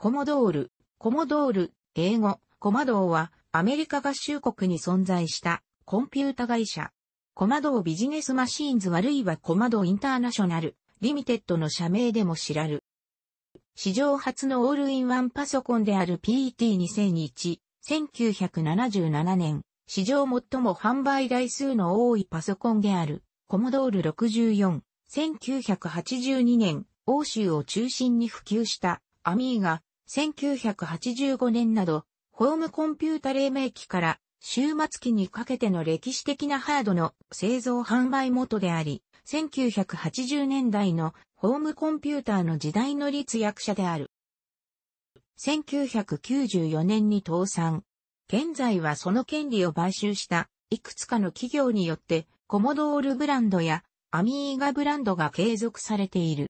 コモドール、英語、コマドーはアメリカ合衆国に存在したコンピュータ会社。コマドービジネスマシーンズあるいはコマドーインターナショナル、リミテッドの社名でも知らる。史上初のオールインワンパソコンである PET 2001、1977年、史上最も販売台数の多いパソコンであるコモドール64、1982年、欧州を中心に普及したアミーガ、1985年など、ホームコンピュータ黎明期から終末期にかけての歴史的なハードの製造販売元であり、1980年代のホームコンピューターの時代の立役者である。1994年に倒産。現在はその権利を買収したいくつかの企業によってコモドールブランドやアミーガブランドが継続されている。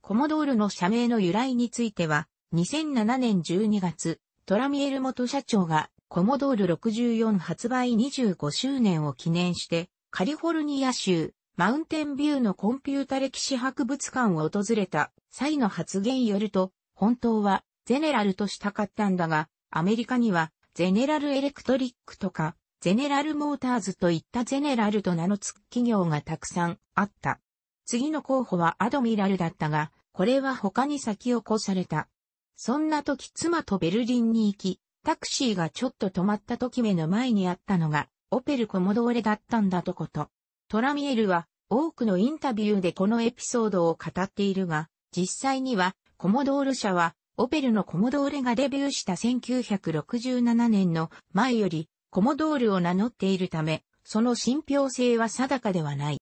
コモドールの社名の由来については、2007年12月、トラミエル元社長がコモドール64発売25周年を記念して、カリフォルニア州マウンテンビューのコンピュータ歴史博物館を訪れた際の発言よると、本当はゼネラルとしたかったんだが、アメリカにはゼネラルエレクトリックとかゼネラルモーターズといったゼネラルと名の付く企業がたくさんあった。次の候補はアドミラルだったが、これは他に先を越された。そんな時妻とベルリンに行き、タクシーがちょっと止まった時目の前にあったのが、オペルコモドーレだったんだとこと。トラミエルは多くのインタビューでこのエピソードを語っているが、実際にはコモドール社はオペルのコモドーレがデビューした1967年の前よりコモドールを名乗っているため、その信憑性は定かではない。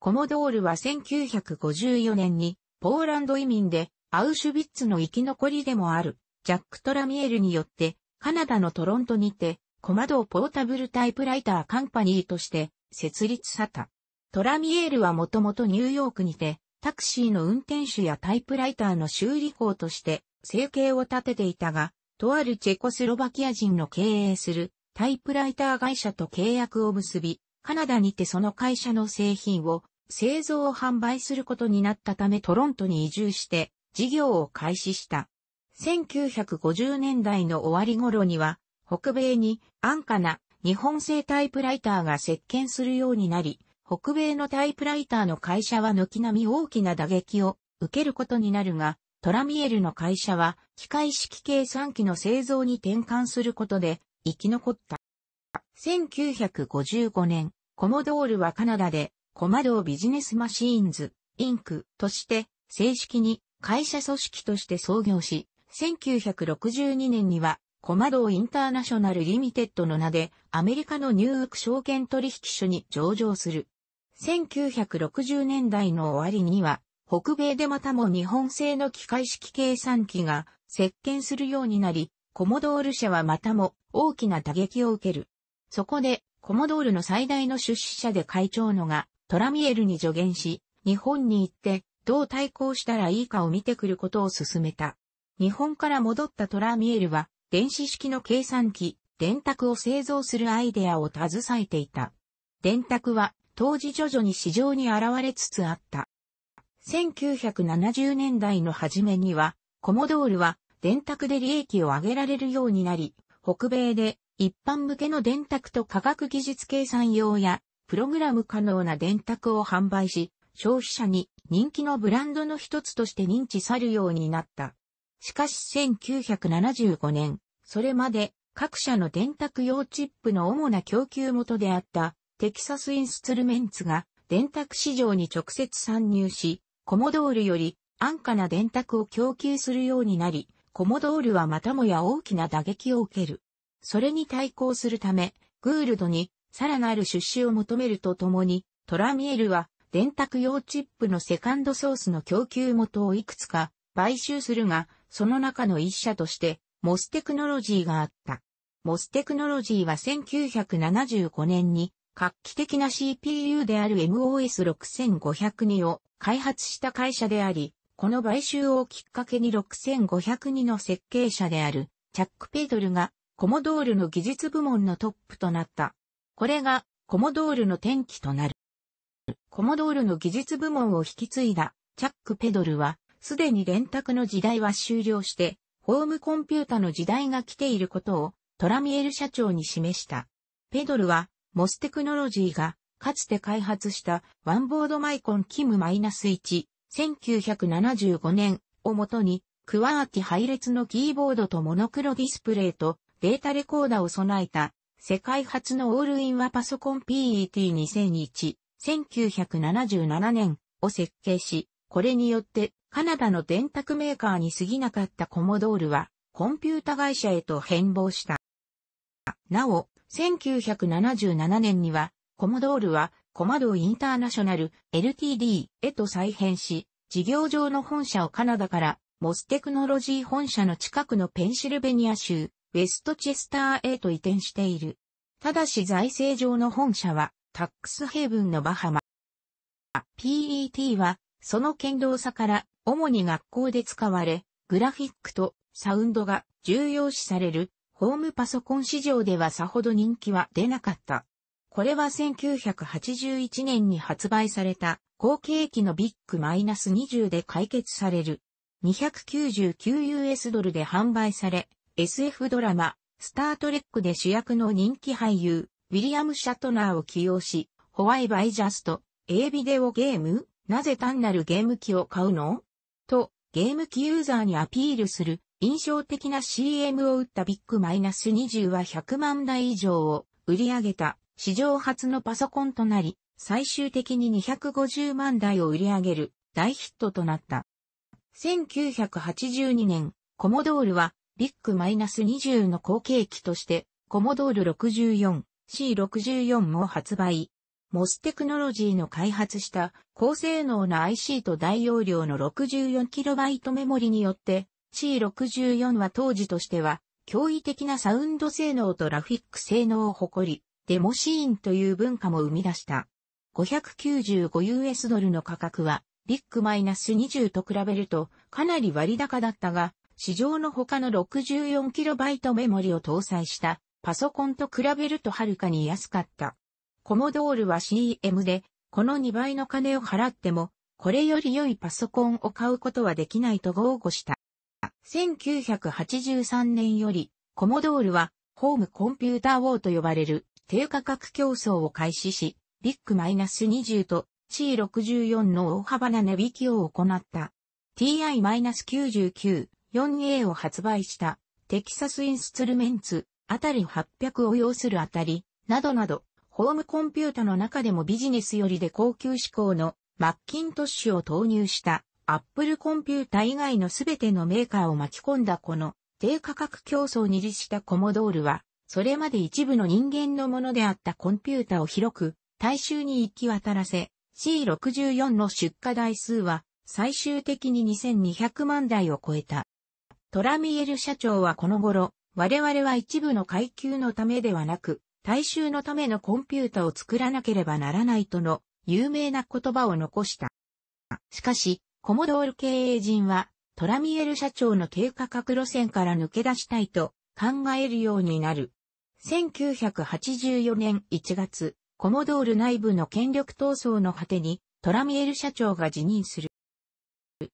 コモドールは1954年にポーランド移民でアウシュビッツの生き残りでもある、ジャック・トラミエルによって、カナダのトロントにて、コモドーポータブルタイプライターカンパニーとして、設立された。トラミエルはもともとニューヨークにて、タクシーの運転手やタイプライターの修理工として、生計を立てていたが、とあるチェコスロバキア人の経営する、タイプライター会社と契約を結び、カナダにてその会社の製品を、製造販売することになったためトロントに移住して、事業を開始した。1950年代の終わり頃には、北米に安価な日本製タイプライターが席巻するようになり、北米のタイプライターの会社は軒並み大きな打撃を受けることになるが、トラミエルの会社は機械式計算機の製造に転換することで生き残った。1955年、コモドールはカナダでコマドービジネスマシーンズ、インクとして正式に会社組織として創業し、1962年にはコマドーインターナショナルリミテッドの名でアメリカのニューヨーク証券取引所に上場する。1960年代の終わりには、北米でまたも日本製の機械式計算機が席巻するようになり、コモドール社はまたも大きな打撃を受ける。そこで、コモドールの最大の出資者で会長のがトラミエルに助言し、日本に行って、どう対抗したらいいかを見てくることを勧めた。日本から戻ったトラミエルは、電子式の計算機、電卓を製造するアイデアを携えていた。電卓は、当時徐々に市場に現れつつあった。1970年代の初めには、コモドールは、電卓で利益を上げられるようになり、北米で、一般向けの電卓と科学技術計算用や、プログラム可能な電卓を販売し、消費者に人気のブランドの一つとして認知されるようになった。しかし1975年、それまで各社の電卓用チップの主な供給元であったテキサスインストゥルメンツが電卓市場に直接参入し、コモドールより安価な電卓を供給するようになり、コモドールはまたもや大きな打撃を受ける。それに対抗するため、Gouldにさらなる出資を求めるとともに、トラミエルは電卓用チップのセカンドソースの供給元をいくつか買収するが、その中の一社として、モステクノロジーがあった。モステクノロジーは1975年に、画期的な CPU である MOS 6502を開発した会社であり、この買収をきっかけに6502の設計者である、チャック・ペドルが、コモドールの技術部門のトップとなった。これが、コモドールの転機となる。コモドールの技術部門を引き継いだチャック・ペドルは、すでに電卓の時代は終了して、ホームコンピュータの時代が来ていることをトラミエル社長に示した。ペドルは、モステクノロジーが、かつて開発したワンボードマイコンキム -1、1975年をもとに、クワーティ配列のキーボードとモノクロディスプレイとデータレコーダを備えた、世界初のオールインワパソコン PET 2001、1977年を設計し、これによってカナダの電卓メーカーに過ぎなかったコモドールはコンピュータ会社へと変貌した。なお、1977年にはコモドールはCommodore International Ltd へと再編し、事業上の本社をカナダからモステクノロジー本社の近くのペンシルベニア州ウェストチェスターへと移転している。ただし財政上の本社はタックスヘイブンのバハマ。PET はその堅牢さから主に学校で使われ、グラフィックとサウンドが重要視されるホームパソコン市場ではさほど人気は出なかった。これは1981年に発売された後継機のビッグ -20 で解決される。$299で販売され、SF ドラマ、スタートレックで主役の人気俳優、ウィリアム・シャトナーを起用し、ホワイバイジャスト、A ビデオゲーム？なぜ単なるゲーム機を買うの？と、ゲーム機ユーザーにアピールする印象的な CM を打ったビッグ -20 は100万台以上を売り上げた史上初のパソコンとなり、最終的に250万台を売り上げる大ヒットとなった。1982年、コモドールは、ビッグ -20 の後継機として、コモドール 64C64 を発売。モステクノロジーの開発した高性能な IC と大容量の 64KB メモリによって、C64 は当時としては、驚異的なサウンド性能とラフィック性能を誇り、デモシーンという文化も生み出した。$595の価格は、ビッグ -20 と比べるとかなり割高だったが、市場の他の 64KB メモリを搭載したパソコンと比べるとはるかに安かった。コモドールは CM で、この2倍の金を払っても、これより良いパソコンを買うことはできないと豪語した。1983年より、コモドールは、ホームコンピューターウォーと呼ばれる低価格競争を開始し、ビッグ -20 と C64 の大幅な値引きを行った。TI-99-4A を発売したテキサスインストゥルメンツあたり800を要するあたりなどなどホームコンピュータの中でもビジネスよりで高級志向のマッキントッシュを投入したアップルコンピュータ以外のすべてのメーカーを巻き込んだこの低価格競争に利したコモドールはそれまで一部の人間のものであったコンピュータを広く大衆に行き渡らせ C64 の出荷台数は最終的に2200万台を超えた。トラミエル社長はこの頃、我々は一部の階級のためではなく、大衆のためのコンピュータを作らなければならないとの有名な言葉を残した。しかし、コモドール経営陣は、トラミエル社長の低価格路線から抜け出したいと考えるようになる。1984年1月、コモドール内部の権力闘争の果てに、トラミエル社長が辞任する。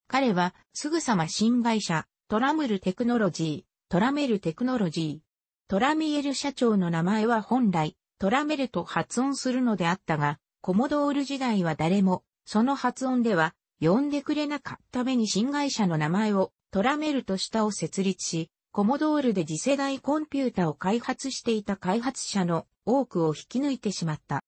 彼はすぐさま新会社、トラメルテクノロジー。トラミエル社長の名前は本来、トラメルと発音するのであったが、コモドール時代は誰も、その発音では、呼んでくれなかったために新会社の名前をトラメルとしたを設立し、コモドールで次世代コンピュータを開発していた開発者の多くを引き抜いてしまった。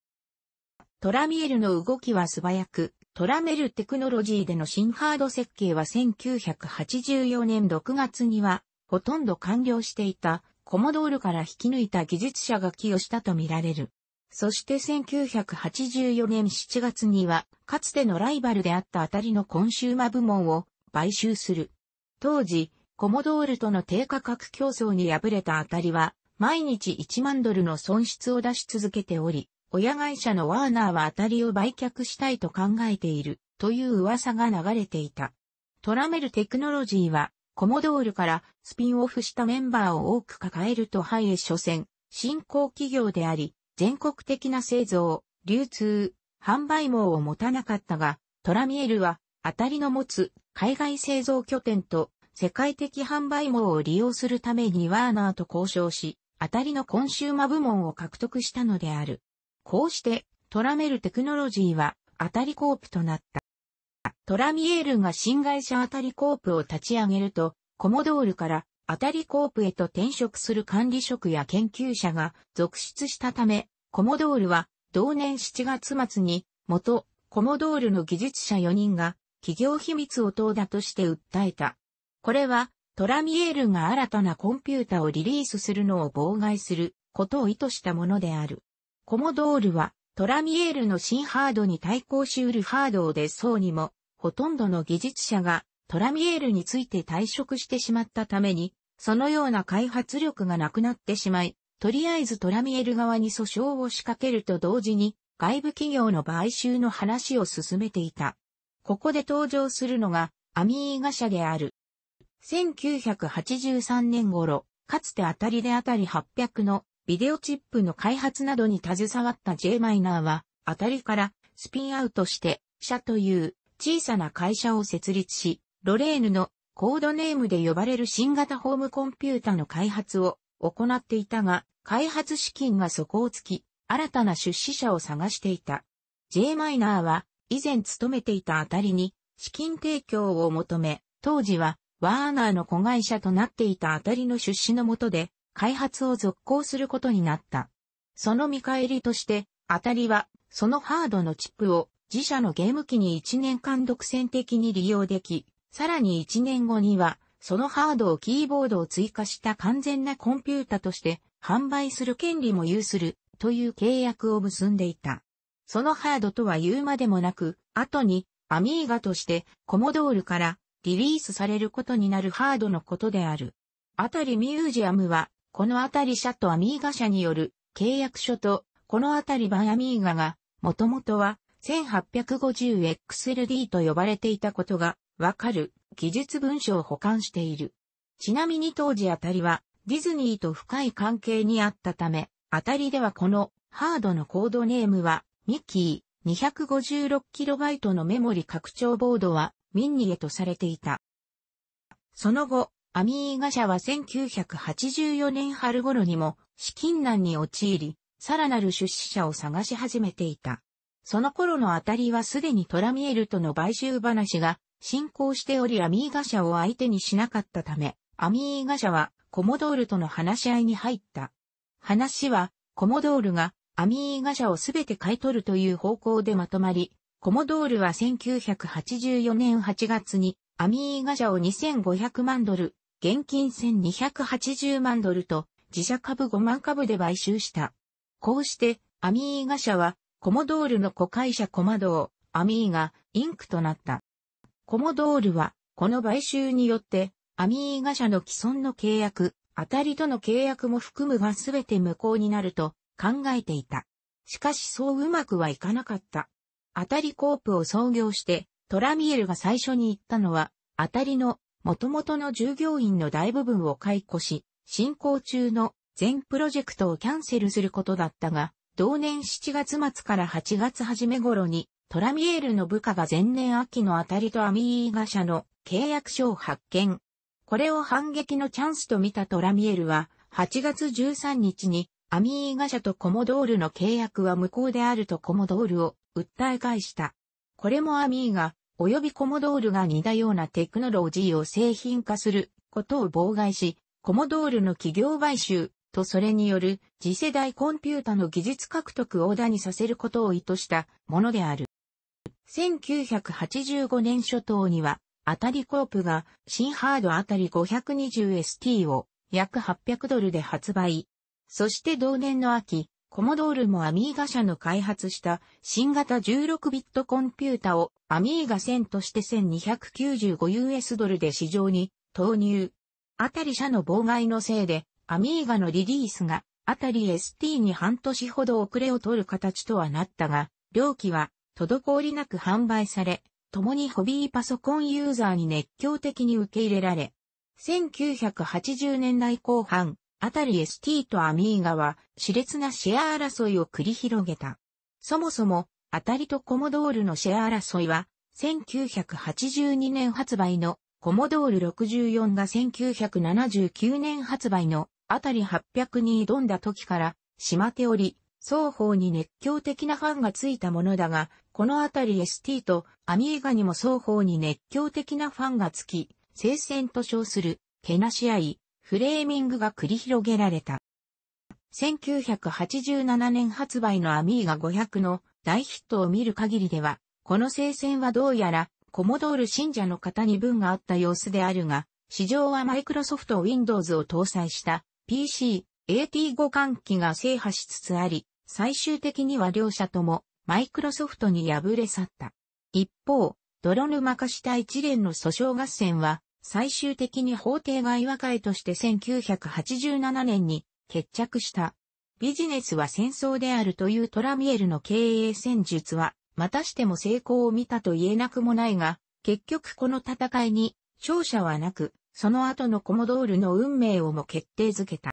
トラミエルの動きは素早く、トラメルテクノロジーでの新ハード設計は1984年6月にはほとんど完了していたコモドールから引き抜いた技術者が寄与したとみられる。そして1984年7月にはかつてのライバルであったあたりのコンシューマ部門を買収する。当時、コモドールとの低価格競争に敗れたあたりは毎日$10,000の損失を出し続けており、親会社のワーナーはあたりを売却したいと考えているという噂が流れていた。トラメルテクノロジーはコモドールからスピンオフしたメンバーを多く抱えるとはいえ所詮、新興企業であり、全国的な製造、流通、販売網を持たなかったが、トラミエルはあたりの持つ海外製造拠点と世界的販売網を利用するためにワーナーと交渉し、あたりのコンシューマ部門を獲得したのである。こうしてトラメルテクノロジーはあたりコープとなった。トラミエールが新会社あたりコープを立ち上げると、コモドールからあたりコープへと転職する管理職や研究者が続出したため、コモドールは同年7月末に元コモドールの技術者4人が企業秘密を盗だとして訴えた。これはトラミエールが新たなコンピュータをリリースするのを妨害することを意図したものである。コモドールはトラミエールの新ハードに対抗しうるハードを出そうにも、ほとんどの技術者がトラミエールについて退職してしまったために、そのような開発力がなくなってしまい、とりあえずトラミエール側に訴訟を仕掛けると同時に、外部企業の買収の話を進めていた。ここで登場するのが、アミーガ社である。1983年頃、かつてあたりであたり800のビデオチップの開発などに携わった J マイナーは、あたりからスピンアウトして、社という小さな会社を設立し、ロレーヌのコードネームで呼ばれる新型ホームコンピュータの開発を行っていたが、開発資金が底をつき、新たな出資者を探していた。J マイナーは、以前勤めていたあたりに資金提供を求め、当時はワーナーの子会社となっていたあたりの出資の下で開発を続行することになった。その見返りとして、あたりはそのハードのチップを自社のゲーム機に1年間独占的に利用でき、さらに1年後にはそのハードをキーボードを追加した完全なコンピュータとして販売する権利も有するという契約を結んでいた。そのハードとは言うまでもなく、後にアミーガとしてコモドールからリリースされることになるハードのことである。あたりミュージアムは、このあたり社とアミーガ社による契約書と、このあたり版アミーガが、もともとは 1850XLD と呼ばれていたことがわかる技術文書を保管している。ちなみに当時あたりは、ディズニーと深い関係にあったため、あたりではこのハードのコードネームは、ミッキー 256KB のメモリ拡張ボードはミンニエとされていた。その後、アミーガ社は1984年春頃にも資金難に陥り、さらなる出資者を探し始めていた。その頃のあたりはすでにトラミエルとの買収話が進行しており、アミーガ社を相手にしなかったため、アミーガ社はコモドールとの話し合いに入った。話はコモドールがアミーガ社をすべて買い取るという方向でまとまり、コモドールは1984年8月にアミーガ社を$25,000,000、現金$1,280万と自社株5万株で買収した。こうしてアミーガ社はコモドールの子会社コマドー、アミーガ、インクとなった。コモドールはこの買収によってアミーガ社の既存の契約、あたりとの契約も含むがすべて無効になると、考えていた。しかしそううまくはいかなかった。あたりコープを創業して、トラミエルが最初に言ったのは、あたりの元々の従業員の大部分を解雇し、進行中の全プロジェクトをキャンセルすることだったが、同年7月末から8月初め頃に、トラミエルの部下が前年秋のあたりとアミーガ社の契約書を発見。これを反撃のチャンスと見たトラミエルは、8月13日に、アミーガ社とコモドールの契約は無効であるとコモドールを訴え返した。これもアミーガ及びコモドールが似たようなテクノロジーを製品化することを妨害し、コモドールの企業買収とそれによる次世代コンピュータの技術獲得を横断にさせることを意図したものである。1985年初頭には、あたりコープが新ハードあたり 520ST を約$800で発売。そして同年の秋、コモドールもアミーガ社の開発した新型16ビットコンピュータをアミーガ1000として$1,295で市場に投入。あたり社の妨害のせいでアミーガのリリースがあたり ST に半年ほど遅れを取る形とはなったが、両機は滞りなく販売され、共にホビーパソコンユーザーに熱狂的に受け入れられ、1980年代後半、あたり ST とアミーガは熾烈なシェア争いを繰り広げた。そもそも、あたりとコモドールのシェア争いは、1982年発売のコモドール64が1979年発売のあたり800に挑んだ時からしまっており、双方に熱狂的なファンがついたものだが、このあたり ST とアミーガにも双方に熱狂的なファンがつき、聖戦と称する、けなし合い、フレーミングが繰り広げられた。1987年発売のアミーガ500の大ヒットを見る限りでは、この聖戦はどうやら、コモドール信者の方に分があった様子であるが、市場はマイクロソフト Windows を搭載した PC、AT5 換機が制覇しつつあり、最終的には両社ともマイクロソフトに敗れ去った。一方、泥沼化した一連の訴訟合戦は最終的に法廷外和解として1987年に決着した。ビジネスは戦争であるというトラミエルの経営戦術はまたしても成功を見たと言えなくもないが、結局この戦いに勝者はなく、その後のコモドールの運命をも決定づけた。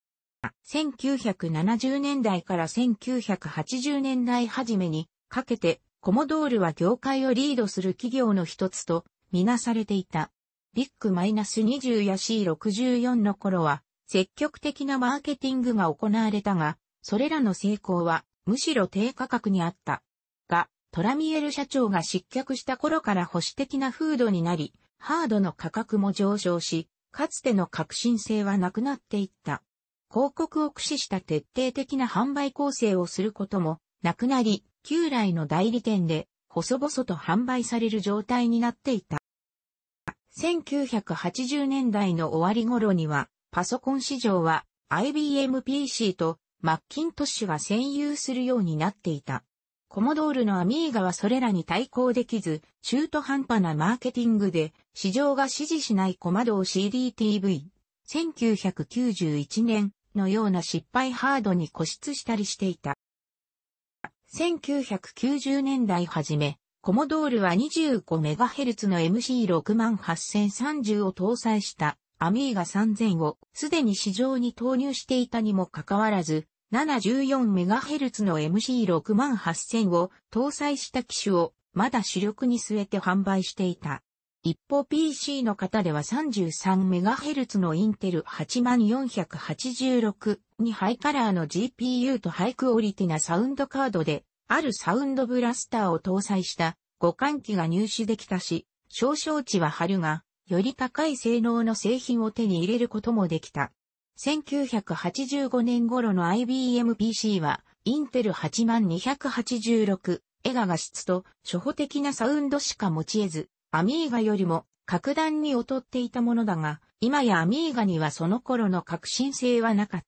1970年代から1980年代初めにかけてコモドールは業界をリードする企業の一つとみなされていた。ビッグ -20 や C64 の頃は積極的なマーケティングが行われたが、それらの成功はむしろ低価格にあった。が、トラミエル社長が失脚した頃から保守的な風土になり、ハードの価格も上昇し、かつての革新性はなくなっていった。広告を駆使した徹底的な販売構成をすることもなくなり、旧来の代理店で細々と販売される状態になっていた。1980年代の終わり頃には、パソコン市場は IBM PC とマッキントッシュが占有するようになっていた。コモドールのアミーガはそれらに対抗できず、中途半端なマーケティングで市場が支持しないコマドを CDTV、1991年、のような失敗ハードに固執したりしていた。1990年代初め、コモドールは 25MHz の MC68030 を搭載したアミーガ3000をすでに市場に投入していたにもかかわらず、714MHz の MC68000 を搭載した機種をまだ主力に据えて販売していた。一方 PC の方では 33MHz のインテル8486にハイカラーの GPU とハイクオリティなサウンドカードであるサウンドブラスターを搭載した互換機が入手できたし、少々値は張るが、より高い性能の製品を手に入れることもできた。1985年頃の IBM PC はインテル8286エガ画質と初歩的なサウンドしか持ち得ず、アミーガよりも格段に劣っていたものだが、今やアミーガにはその頃の革新性はなかっ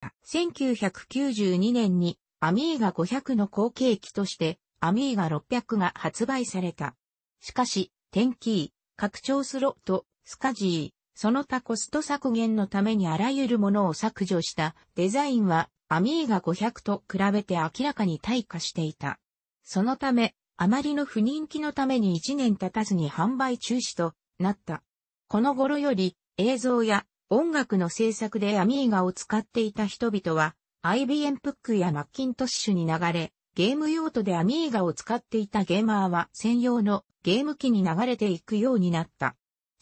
た。1992年にアミーガ500の後継機としてアミーガ600が発売された。しかし、10キー、拡張スロット、スカジー、その他コスト削減のためにあらゆるものを削除したデザインはアミーガ500と比べて明らかに退化していた。そのため、あまりの不人気のために1年経たずに販売中止となった。この頃より映像や音楽の制作でアミーガを使っていた人々は IBM プックやマッキントッシュに流れ、ゲーム用途でアミーガを使っていたゲーマーは専用のゲーム機に流れていくようになった。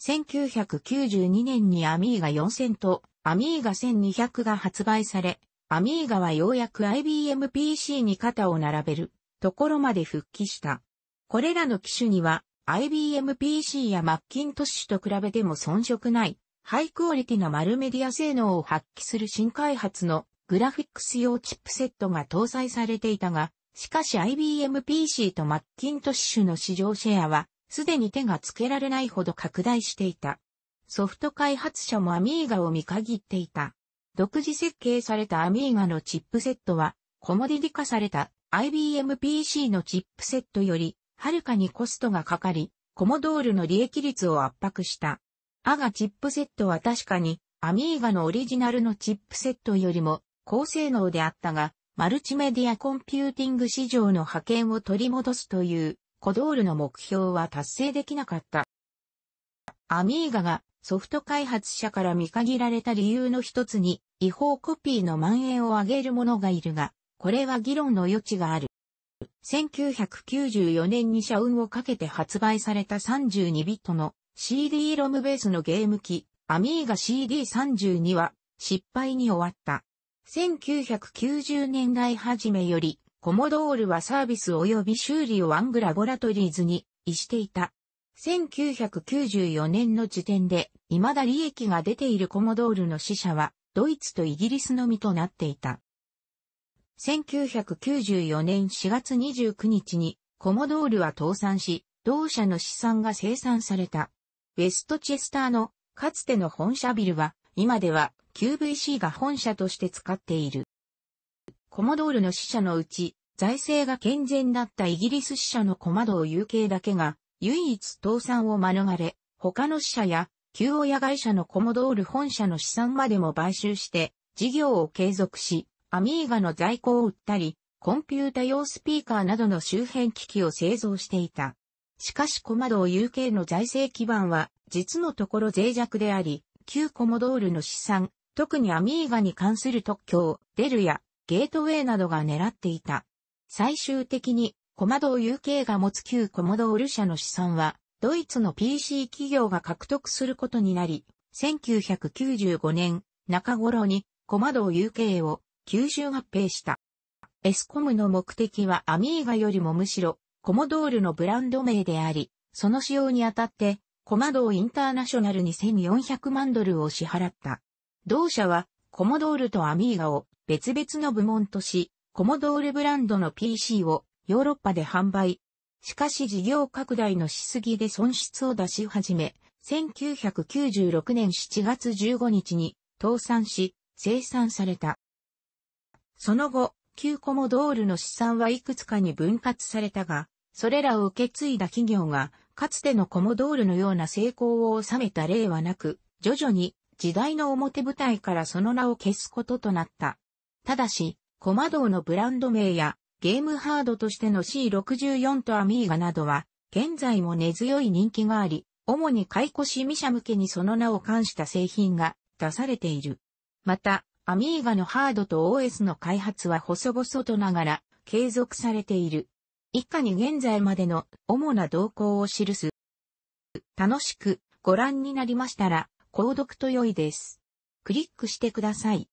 1992年にアミーガ4000とアミーガ1200が発売され、アミーガはようやく IBM PC に肩を並べるところまで復帰した。これらの機種には IBM PC やマッキントッシュと比べても遜色ないハイクオリティなマルメディア性能を発揮する新開発のグラフィックス用チップセットが搭載されていたが、しかし IBM PC とマッキントッシュの市場シェアはすでに手がつけられないほど拡大していた。ソフト開発者もアミーガを見限っていた。独自設計されたアミーガのチップセットはコモディティ化されたIBM PC のチップセットより、はるかにコストがかかり、コモドールの利益率を圧迫した。アガチップセットは確かに、アミーガのオリジナルのチップセットよりも、高性能であったが、マルチメディアコンピューティング市場の覇権を取り戻すという、コドールの目標は達成できなかった。アミーガがソフト開発者から見限られた理由の一つに、違法コピーの蔓延を上げるものがいるが、これは議論の余地がある。1994年に社運をかけて発売された32ビットの CD-ROM ベースのゲーム機、アミーガ CD32 は失敗に終わった。1990年代初めより、コモドールはサービス及び修理をワングラボラトリーズに移していた。1994年の時点で、未だ利益が出ているコモドールの支社は、ドイツとイギリスのみとなっていた。1994年4月29日に、コモドールは倒産し、同社の資産が清算された。ウェストチェスターの、かつての本社ビルは、今では QVC が本社として使っている。コモドールの支社のうち、財政が健全だったイギリス支社のコモドー UK だけが、唯一倒産を免れ、他の支社や、旧親会社のコモドール本社の資産までも買収して、事業を継続し、アミーガの在庫を売ったり、コンピュータ用スピーカーなどの周辺機器を製造していた。しかしコモドー UK の財政基盤は、実のところ脆弱であり、旧コモドールの資産、特にアミーガに関する特許を、デルやゲートウェイなどが狙っていた。最終的に、コモドー UK が持つ旧コモドール社の資産は、ドイツの PC 企業が獲得することになり、1995年中頃にコモドー UK を吸収合併した。エスコムの目的はアミーガよりもむしろコモドールのブランド名であり、その使用にあたってコモドーインターナショナルに$1400万を支払った。同社はコモドールとアミーガを別々の部門とし、コモドールブランドの PC をヨーロッパで販売。しかし事業拡大のしすぎで損失を出し始め、1996年7月15日に倒産し、清算された。その後、旧コモドールの資産はいくつかに分割されたが、それらを受け継いだ企業が、かつてのコモドールのような成功を収めた例はなく、徐々に時代の表舞台からその名を消すこととなった。ただし、コモドーのブランド名や、ゲームハードとしての C64 とアミーガなどは、現在も根強い人気があり、主に買い越し未者向けにその名を冠した製品が出されている。また、アミーガのハードと OS の開発は細々とながら継続されている。以下に現在までの主な動向を記す。楽しくご覧になりましたら、購読と良いです。クリックしてください。